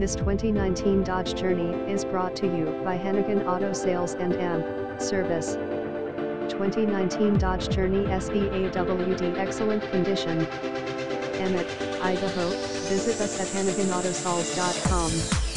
This 2019 Dodge Journey is brought to you by Hennigan Auto Sales and Service. 2019 Dodge Journey SEAWD excellent condition. Emmett, Idaho. Visit us at henniganautosalls.com.